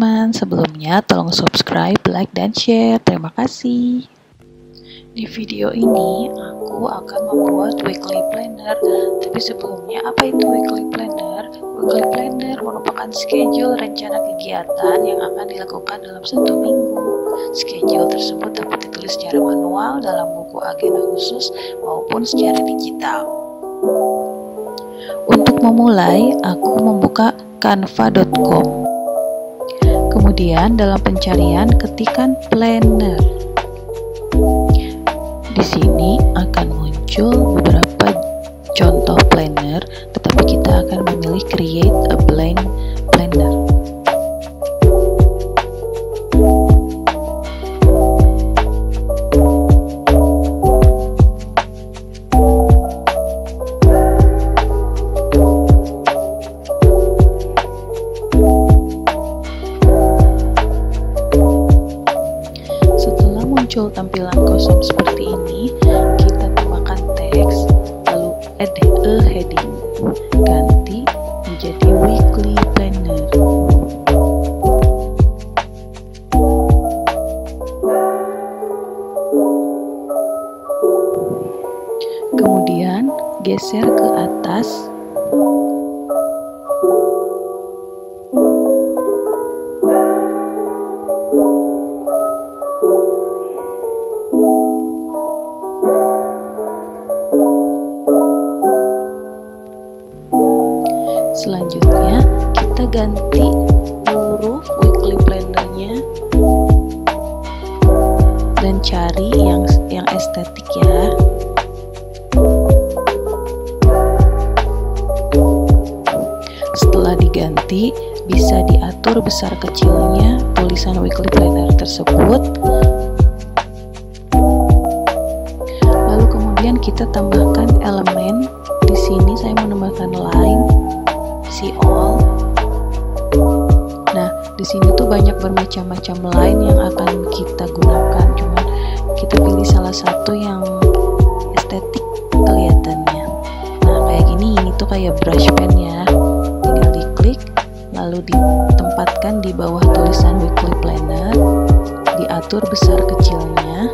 teman-teman. Sebelumnya tolong subscribe, like, dan share. Terima kasih. Di video ini aku akan membuat weekly planner. Tapi sebelumnya, apa itu weekly planner? Weekly planner merupakan schedule rencana kegiatan yang akan dilakukan dalam satu minggu. Schedule tersebut dapat ditulis secara manual dalam buku agenda khusus maupun secara digital. Untuk memulai, aku membuka Canva.com. Kemudian dalam pencarian ketikan planner. Di sini akan muncul beberapa contoh planner, tetapi kita akan memilih create a blank planner. Setelah muncul tampilan kosong seperti ini, kita tambahkan teks, lalu add a heading, ganti menjadi weekly planner. Kemudian geser ke atas. Selanjutnya kita ganti huruf weekly planner-nya dan cari yang estetik ya. Setelah diganti, bisa diatur besar kecilnya tulisan weekly planner tersebut. Lalu kemudian kita tambahkan elemen. Di sini saya menambahkan line. All. Nah, di sini tuh banyak bermacam-macam line yang akan kita gunakan. Cuman kita pilih salah satu yang estetik kelihatannya. Nah, kayak gini, ini tuh kayak brush pen ya. Tinggal diklik, lalu ditempatkan di bawah tulisan weekly planner, diatur besar kecilnya.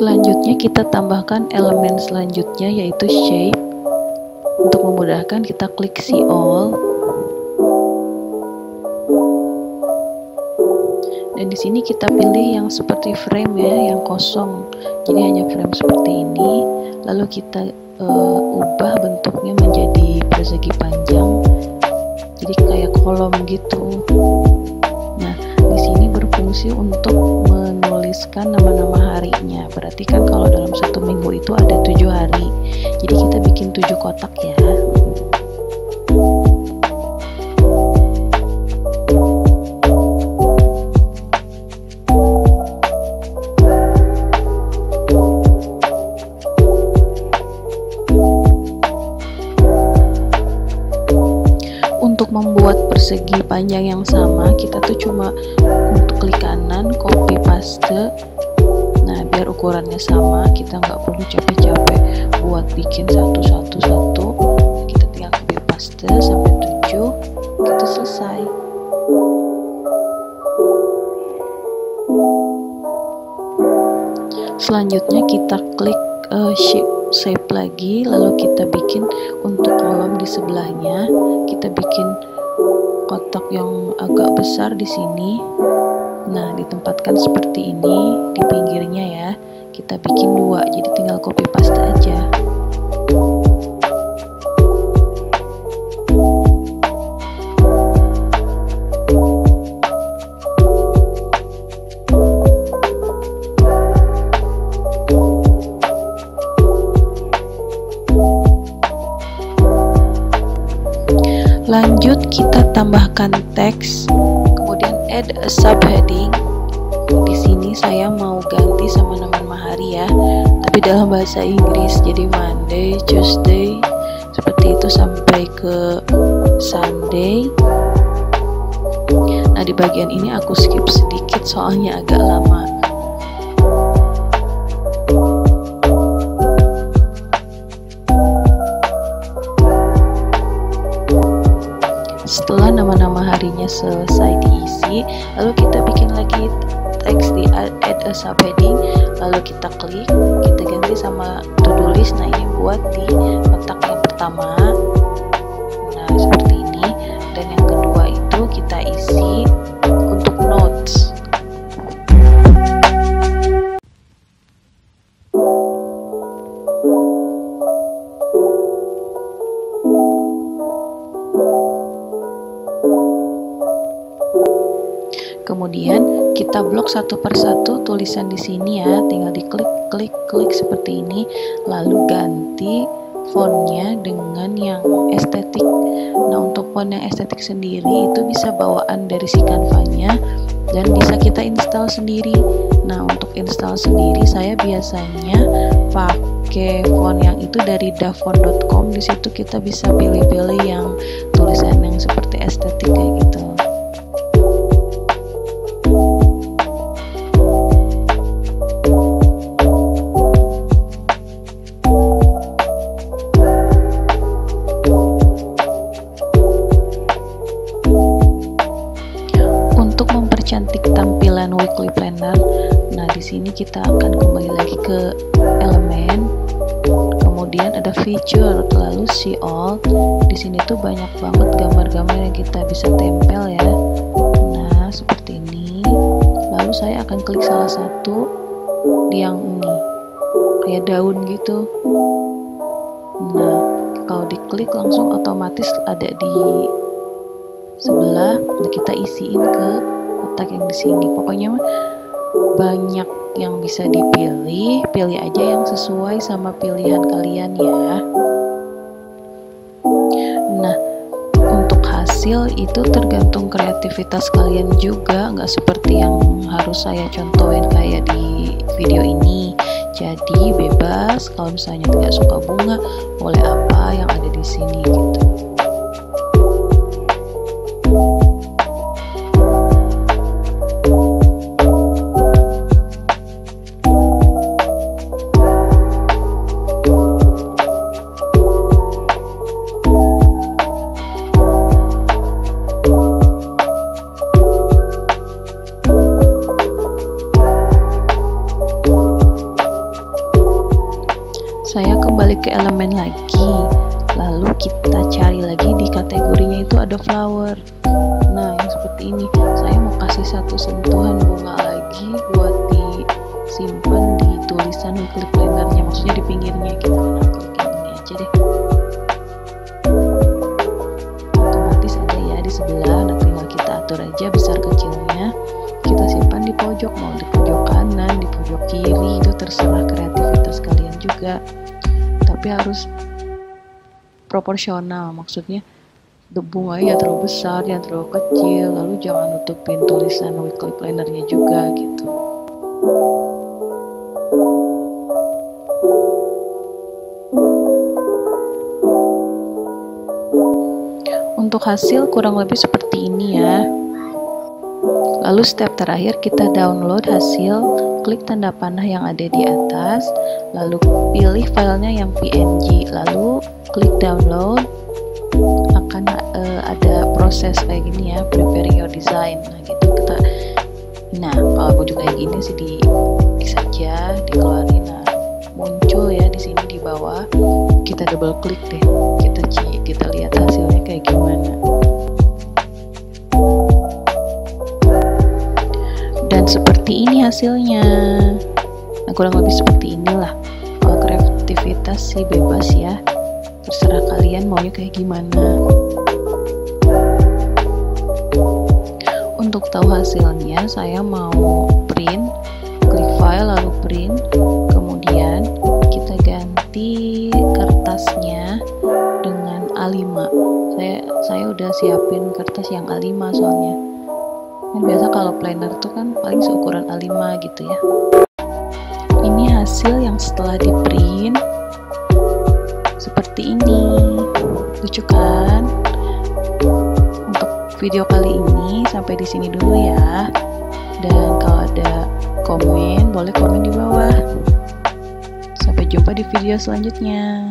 Selanjutnya kita tambahkan elemen selanjutnya, yaitu shape. Untuk memudahkan, kita klik see all. Dan di sini kita pilih yang seperti frame ya, yang kosong. Jadi hanya frame seperti ini. Lalu kita ubah bentuknya menjadi persegi panjang. Jadi kayak kolom gitu. Nah, di sini berfungsi untuk menuliskan nama-nama harinya. Berarti kan kalau dalam satu minggu itu ada 7 hari, jadi kita bikin 7 kotak ya. Untuk membuat persegi panjang yang sama, kita tuh cuma untuk klik kanan, copy paste. Nah, biar ukurannya sama, kita nggak perlu capek-capek buat bikin satu-satu. Kita tinggal copy paste sampai 7, kita selesai. Selanjutnya kita klik shape lagi, lalu kita bikin untuk kolom di sebelahnya. Kita bikin kotak yang agak besar di sini. Nah, ditempatkan seperti ini di pinggirnya ya. Kita bikin 2, jadi tinggal copy paste aja. Lanjut, kita tambahkan teks, kemudian add a subheading. Di sini ini saya mau ganti sama nama mahari ya, tapi dalam bahasa Inggris, jadi Monday, Tuesday seperti itu sampai ke Sunday. Nah, di bagian ini aku skip sedikit soalnya agak lama. Setelah nama-nama harinya selesai diisi, lalu kita bikin lagi teks di add a subheading, lalu kita klik, kita ganti sama to-do list. Nah, ini buat di kotak yang pertama. Nah, seperti ini. Dan yang kedua itu kita isi untuk notes. Kemudian kita blok satu persatu tulisan di sini ya, tinggal diklik, klik, klik seperti ini, lalu ganti fontnya dengan yang estetik. Nah, untuk font yang estetik sendiri itu bisa bawaan dari si Canva-nya dan bisa kita install sendiri. Nah, untuk install sendiri saya biasanya pakai font yang itu dari dafont.com. Di situ kita bisa pilih-pilih yang tulisan yang seperti estetik kayak gitu. Untuk mempercantik tampilan weekly planner, nah di sini kita akan kembali lagi ke elemen, kemudian ada feature, lalu see all. Di sini tuh banyak banget gambar-gambar yang kita bisa tempel ya. Nah seperti ini, lalu saya akan klik salah satu yang ini, kayak daun gitu. Nah kalau diklik langsung otomatis ada di sebelah, kita isiin ke kotak yang di sini. Pokoknya banyak yang bisa dipilih, pilih aja yang sesuai sama pilihan kalian ya. Nah, untuk hasil itu tergantung kreativitas kalian juga, nggak seperti yang harus saya contohin kayak di video ini. Jadi bebas, kalau misalnya tidak suka bunga, boleh apa yang ada di sini gitu. Saya kembali ke elemen lagi, lalu kita cari lagi di kategorinya itu ada flower. Nah yang seperti ini, saya mau kasih satu sentuhan bunga lagi buat disimpan di tulisan weekly planner-nya, maksudnya di pinggirnya. Kita akan klik ini aja deh, otomatis ada ya di sebelah. Nah tinggal kita atur aja besar kecilnya, kita simpan di pojok, mau di pojok kanan, di pojok kiri, itu terserah kreativitas kalian juga, tapi harus proporsional. Maksudnya bunga ya terlalu besar, yang terlalu kecil, lalu jangan nutupin tulisan weekly planner-nya juga gitu. Untuk hasil kurang lebih seperti ini ya. Lalu step terakhir kita download hasil, klik tanda panah yang ada di atas, lalu pilih filenya yang PNG, lalu klik download. Akan ada proses kayak gini ya, preparing your design. Nah gitu kita, nah kalau pojok kayak gini sih di klik saja, dikeluarin. Nah, muncul ya di sini di bawah, kita double klik deh, kita lihat hasilnya kayak gimana. Dan seperti ini hasilnya. Nah, kurang lebih seperti inilah. Kalau kreativitas sih bebas ya, terserah kalian maunya kayak gimana. Untuk tahu hasilnya, saya mau print, klik file lalu print, kemudian kita ganti kertasnya dengan A5. Saya udah siapin kertas yang A5 soalnya. Dan biasa kalau planner tuh kan paling seukuran A5 gitu ya. Ini hasil yang setelah di print seperti ini, lucu kan? Untuk video kali ini sampai di sini dulu ya, dan kalau ada komen boleh komen di bawah. Sampai jumpa di video selanjutnya.